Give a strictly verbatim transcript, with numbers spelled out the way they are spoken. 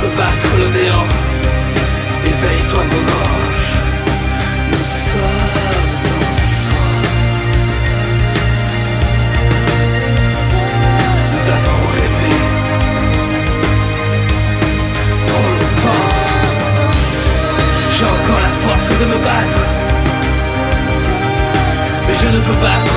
peut battre le néant. Éveille-toi mon ange, nous sommes ensemble. Nous avons rêvé trop longtemps. J'ai encore la force de me battre, mais je ne peux pas.